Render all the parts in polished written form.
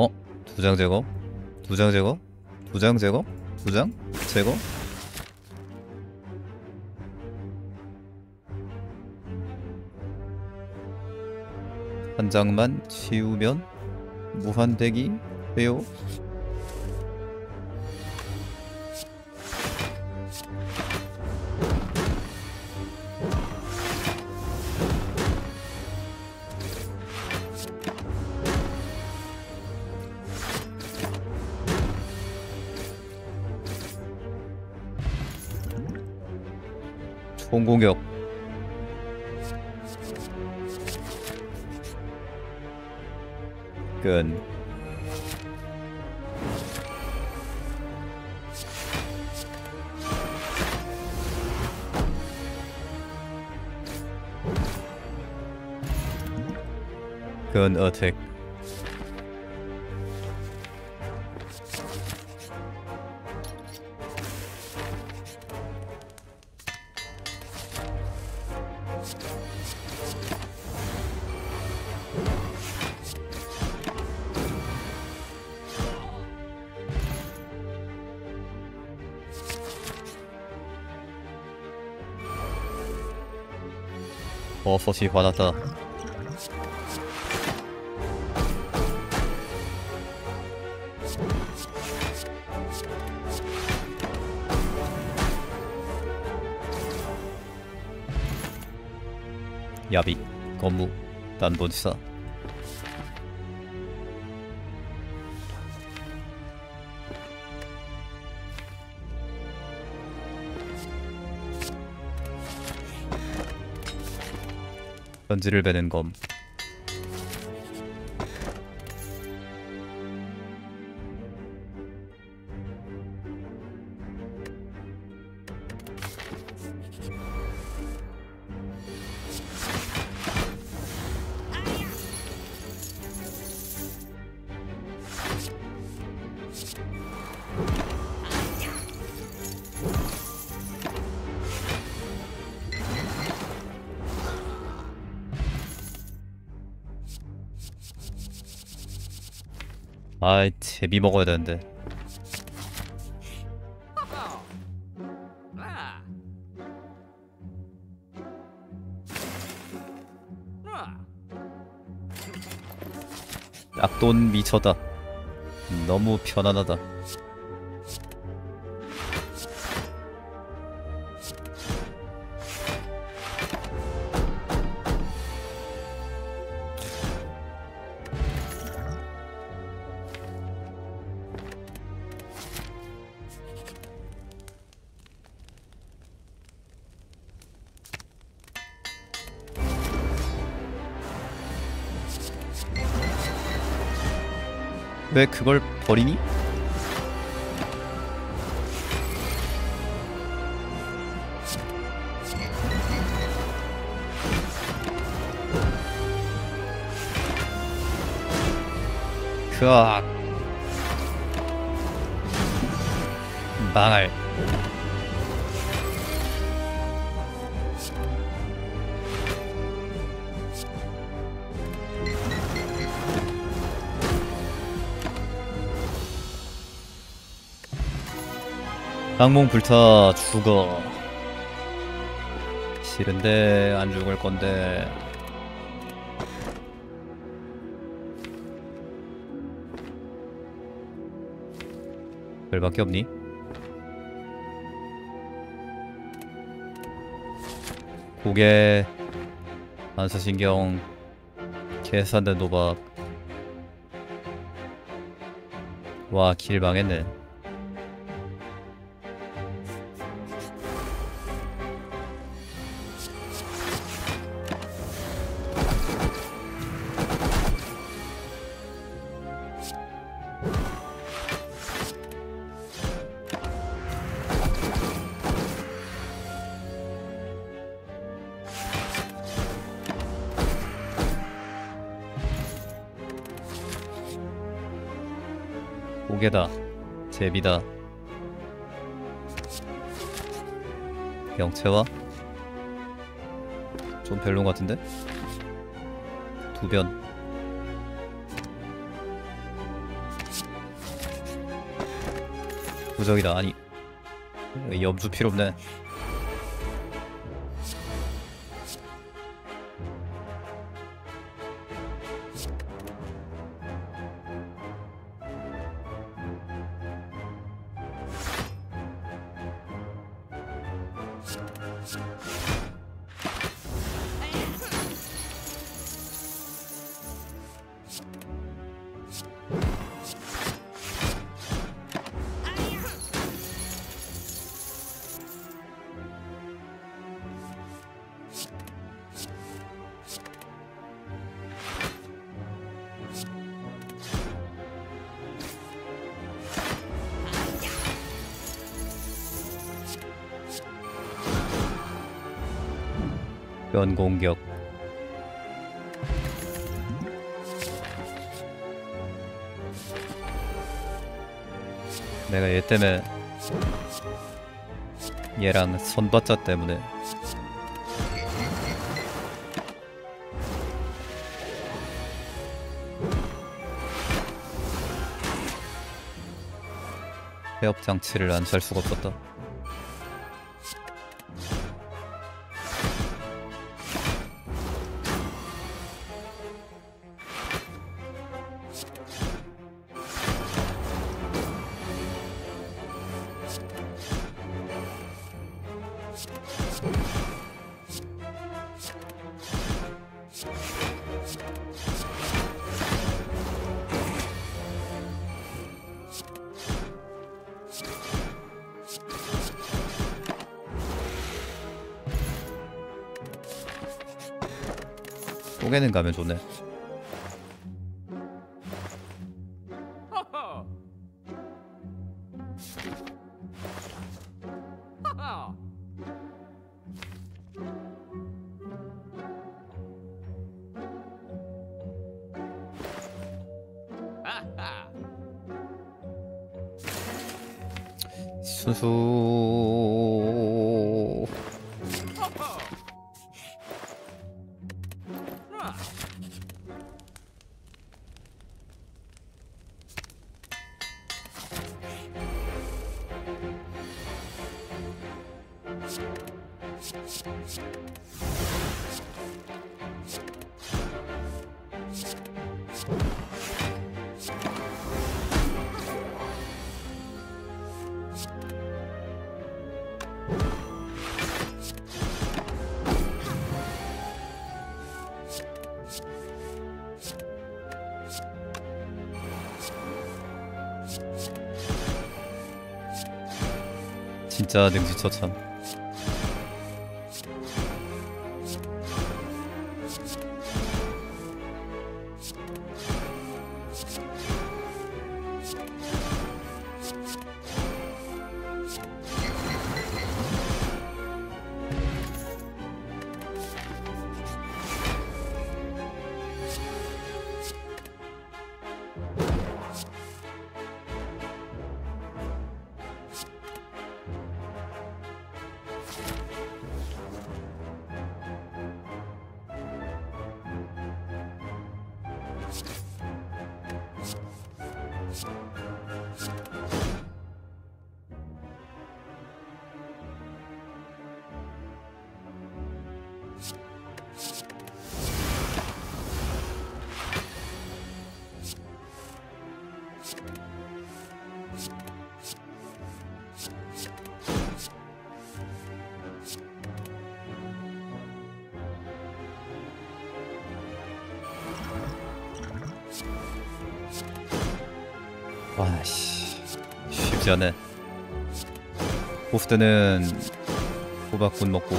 어? 두 장 제거? 두 장 제거? 두 장 제거? 두 장? 제거? 한 장만 치우면 무한대기 빼요. 총공격 끈 건 어택 버섯이 화났다. 야비, 건무, 단본지사 전지를 베는 검 아이, 제비 먹어야 되는데. 약돈 미쳤다. 너무 편안하다. 왜 그걸 버리니? 그악 망할 악몽 불타 죽어. 싫은데 안 죽을 건데. 별밖에 없니? 고개, 반사신경, 계산된 도박. 와, 길 망했네. 고개다, 제비다, 영채와 좀 별론 같은데? 두변 부적이다. 아니 염주 필요 없네. 공격 내가 얘 때문에 얘랑 선받자 때문에 해협장치를 안 살 수가 없었다. 쪼개는 가면 좋네. 순수 진짜 능지처 참. 와씨 쉽지 않네. 보스 때는 호박군 먹고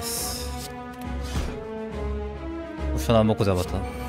됐어. 우선 안 먹고 잡았다.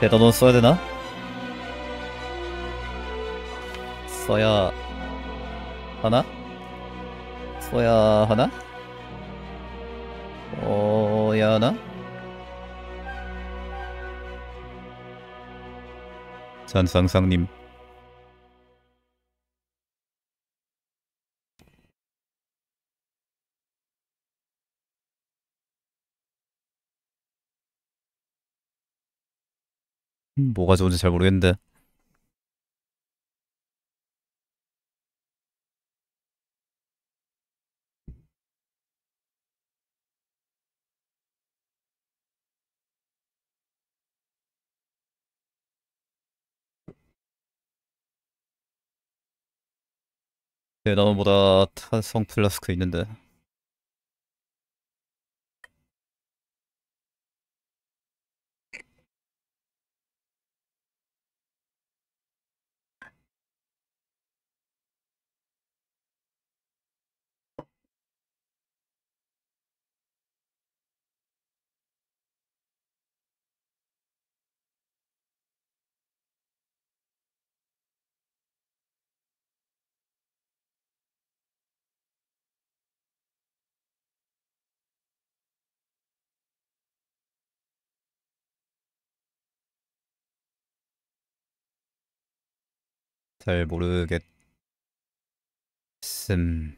대단원 써야 되나? 써야 하나? 써야 하나? 써야 하나? 잔상상님 뭐가 좋은지 잘 모르겠는데 대나무보다 탄성 플라스크 있는데 잘 모르겠음.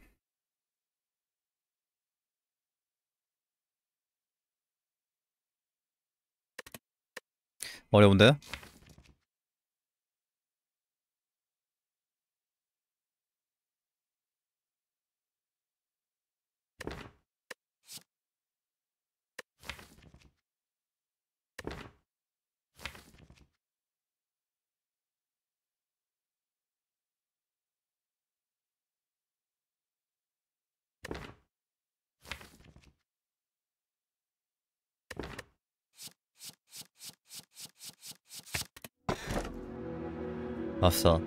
어려운데? 아싸,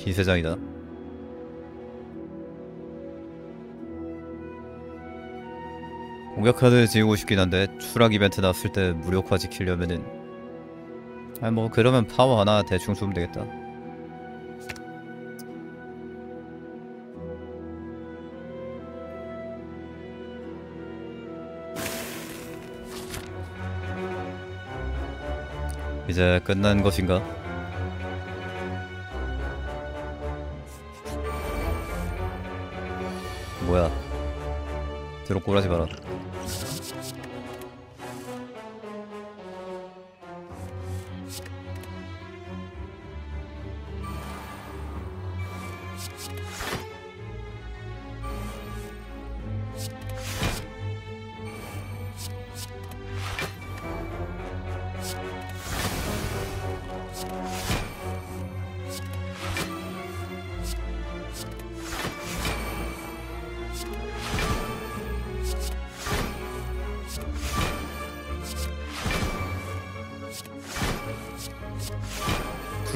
빈세장이다. 공격 카드 지우고 싶긴 한데 추락 이벤트 나왔을 때 무력화 지키려면은 아니 뭐 그러면 파워 하나 대충 주면 되겠다. 이제 끝난 것인가? 뭐야 드롭 꼬라지 마라.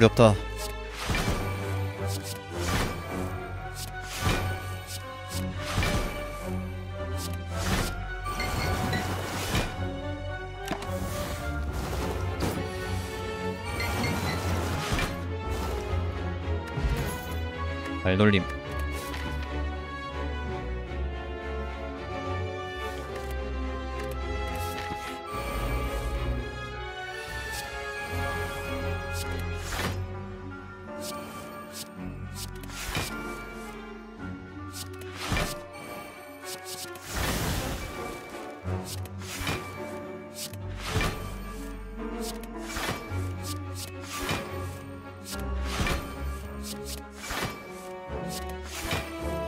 두렵다. 발놀림.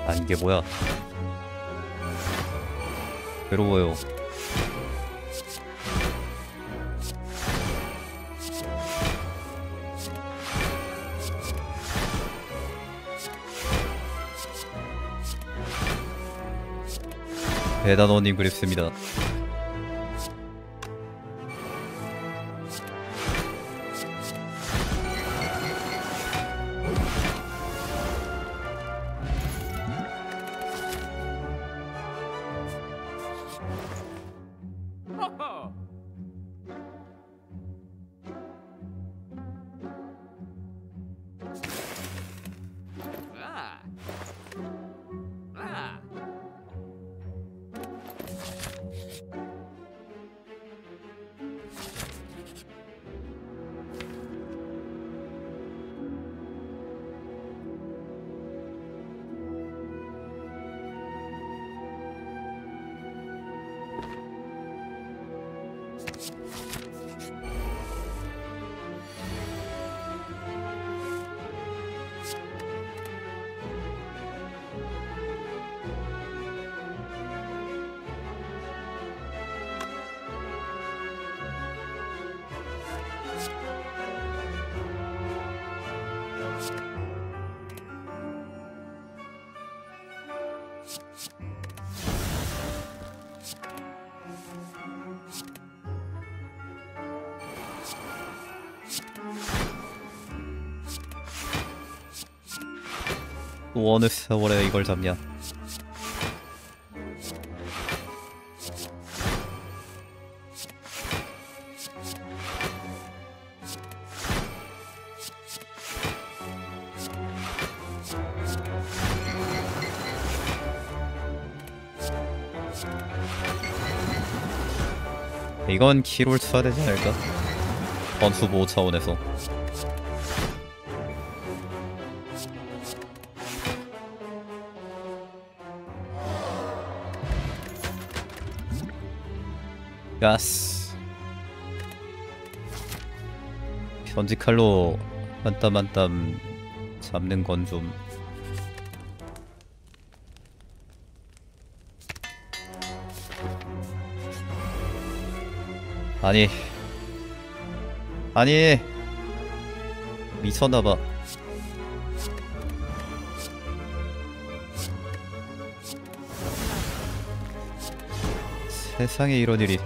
아, 이게 뭐야? 괴로워요. 대단원이 그립습니다. 또 어느 세월에 이걸 잡냐. 이건 키롤 쳐야 되지 않을까? 번수 보호 차원에서. 야스. 전지칼로 한땀 잡는 건 좀. 아니 미쳤나봐. 세상에 이런 일이.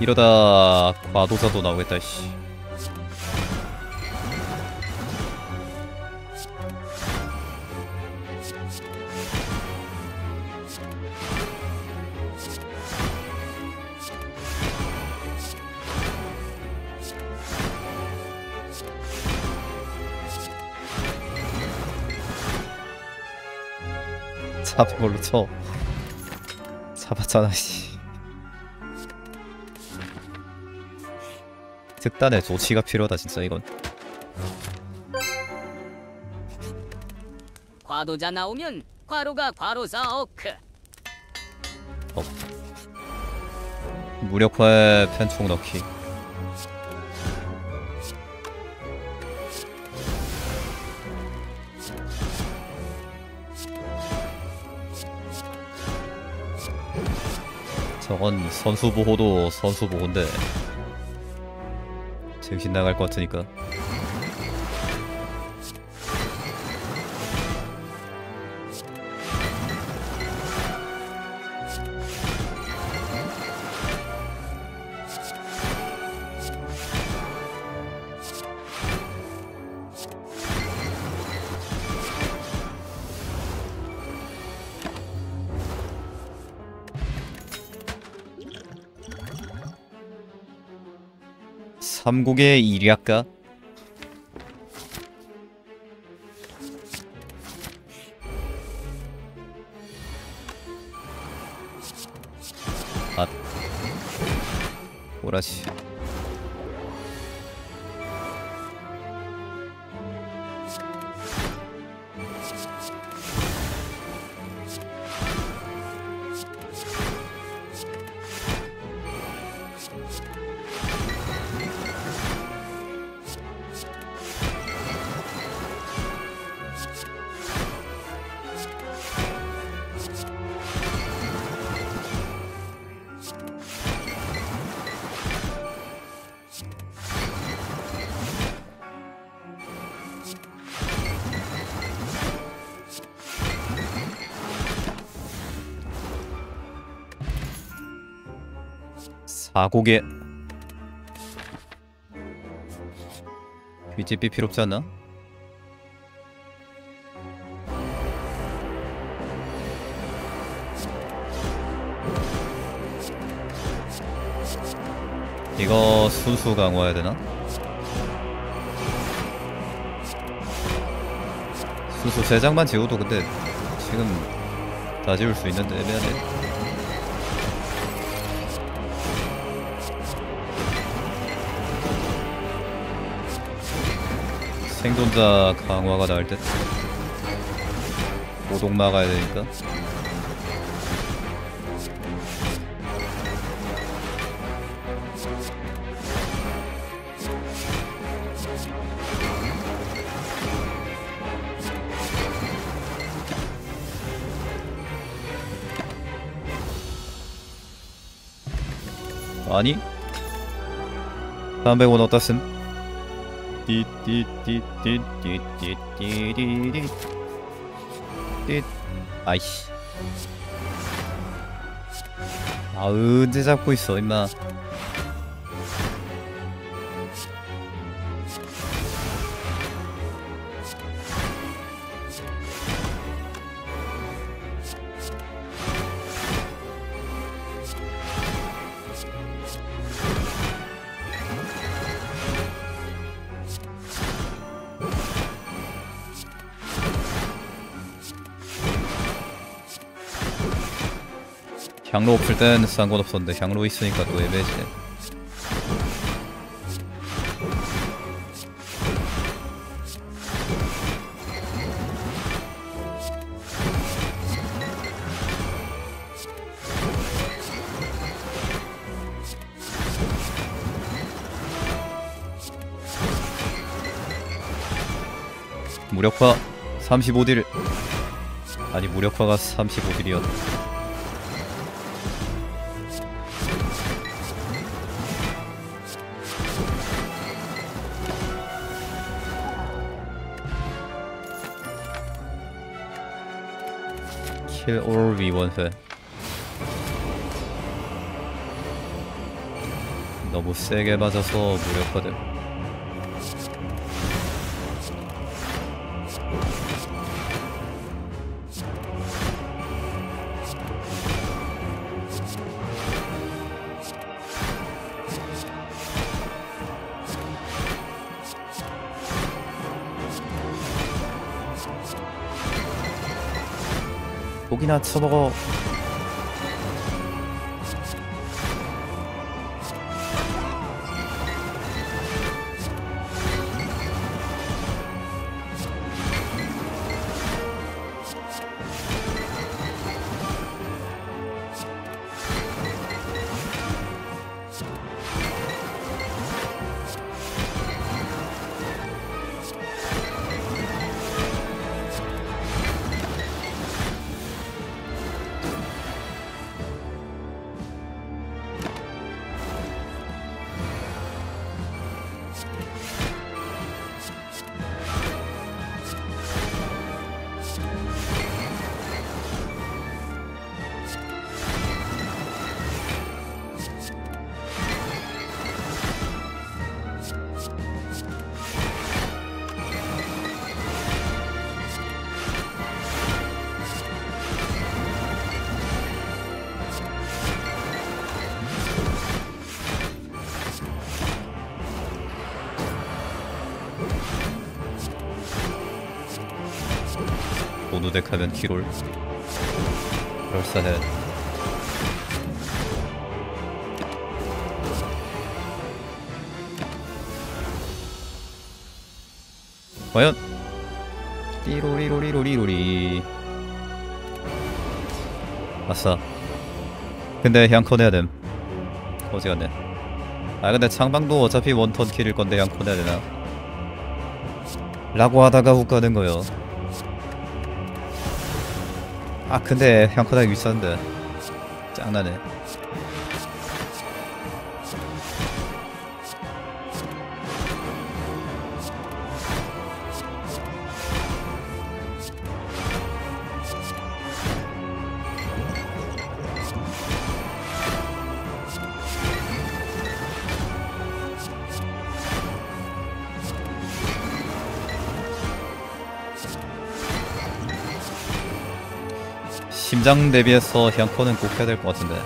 이러다 과도사도 나오겠다, 씨. 잡은 걸로 쳐. 잡았잖아, 씨. 특단의 조치가 필요하다, 진짜 이건. 과도자 나오면 과로가 과로사 어크. 무력화에 편총 넣기. 저건 선수보호도 선수보호인데 정신 나갈 것 같으니까. 삼국의 일약가? 아, 오라시. 사고개 BGP 필요 없지 않나? 이거 수수 강화해야 되나? 수수 3장만 지워도 근데 지금 다 지울 수 있는데 애매하네. 생존자 강화가 나을 듯. 오동 막아야 되니까. 아니? 300원 어디다 쓴? 아이씨. 아, 언제 잡고 있어, 임마. 향로 없을 땐 상관없었는데 향로 있으니까 또 애매지. 무력화 35딜. 아니 무력화가 35딜이었다. Kill all we want. 너무 세게 맞아서 무력화들. 고기나 쳐먹어. 노덱하면 키롤. 열사해. 과연? 띠로리로리로리로리. 아싸. 근데 양콘 해야됨. 어지간해. 아 근데 창방도 어차피 원턴 킬일건데 양콘 해야되나 라고 하다가 훅 가는거요. 아 근데 양콘 하기 비싼데 짱나네. 심장 대비해서 향코는 꼭 해야 될 것 같은데.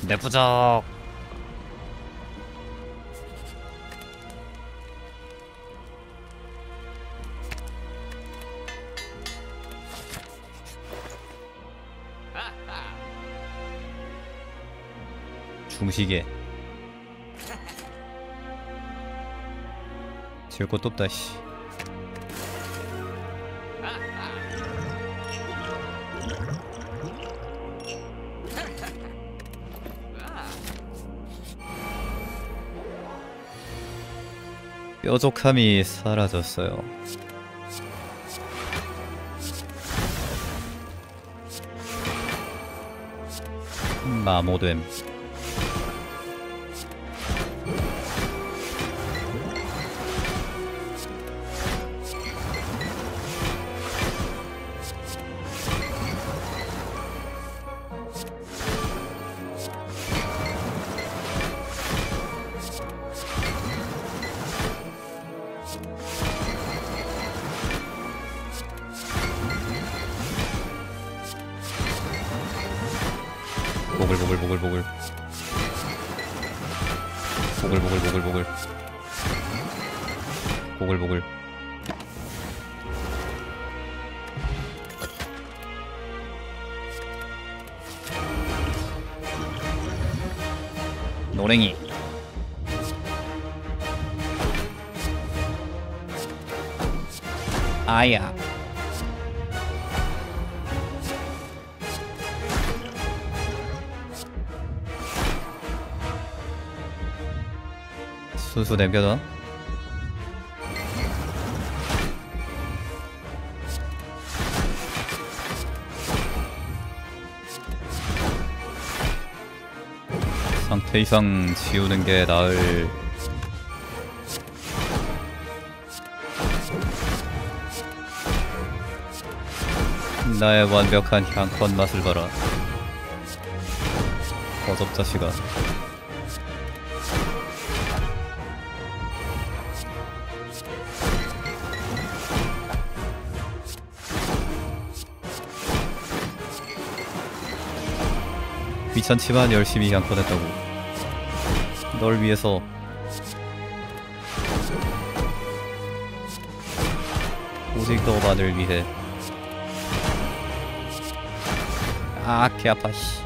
내 부적. 중시계. 지을 것도 없다 씨. 뾰족함이 사라졌어요. 마모됨. 뽀글뽀글 뽀글뽀글 뽀글뽀글 노랭이. 아야 순수 남겨놔. 상태 이상 지우는 게 나을. 나의 완벽한 향권 맛을 봐라. 거접자식아. 귀찮지만 열심히 양권 했다고. 널 위해서. 오직 너만을 위해. 아 개 아파 씨.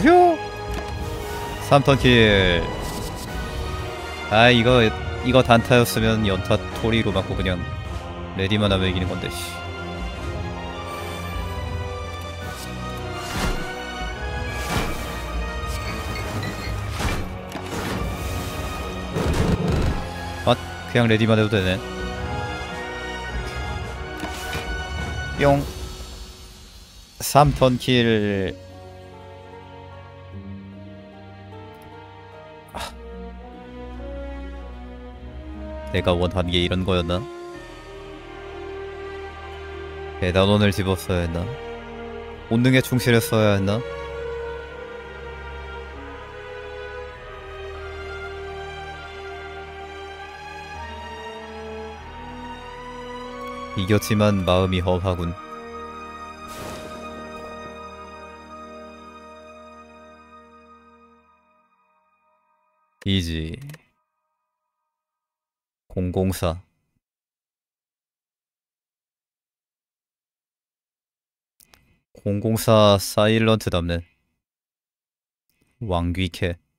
우효! 3턴킬. 아 이거 단타였으면 연타 토리로 맞고 그냥 레디만 하면 이기는 건데. 아 그냥 레디만 해도 되네. 뿅. 3턴킬. 내가 원한 게 이런 거였나? 대단원을 집었어야 했나? 본능에 충실했어야 했나? 이겼지만 마음이 험하군. 이지 004 004 사일런트 답네. 왕귀캐.